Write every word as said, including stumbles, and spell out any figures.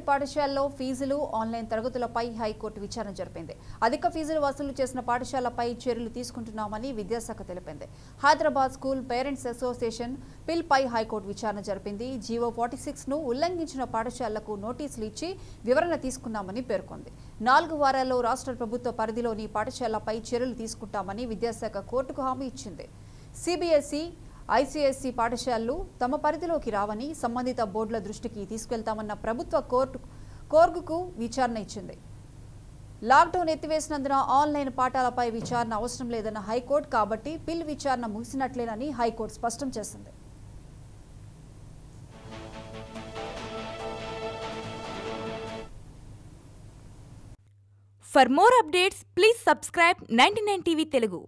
Private పాఠశాలలో ఫీజులు online తరగతులపై high court విచారణ జరిపింది. అధిక ఫీజులు వసూలు చేసిన పాఠశాలపై చర్యలు తీసుకుంటున్నామని విద్యాశాఖ తెలిపింది. Hyderabad school parents association bill పై హైకోర్టు విచారణ జరిపింది. జీవో నలభై ఆరు ను ఉల్లంఘించిన పాఠశాలలకు నోటీసులు ఇచ్చి వివరణ తీసుకున్నామని పేర్కొంది. నాలుగు వారాల్లో రాష్ట్ర ప్రభుత్వ పరిధిలోని పాఠశాలపై చర్యలు తీసుకుంటామని విద్యాశాఖ కోర్టుకు హామీ ఇచ్చింది. సిబిఎస్ఈ ఐసీఎస్ఈ పాఠశాలలు తమ పరిధిలోకి రావని సంబంధిత బోర్డుల దృష్టికి తీసుకెళ్తామన్న ప్రభుత్వ కోర్టు కోర్టుకు విచారణ ఇచ్చింది. లాక్డౌన్ ఎత్తివేసినందున ఆన్లైన్ పాఠాలపై విచారణ అవసరం లేదన్న హైకోర్టు, కాబట్టి బిల్ విచారణ ముగిసినట్లేనని హైకోర్టు స్పష్టం చేసింది. For more updates, please subscribe ninety-nine T V Telugu.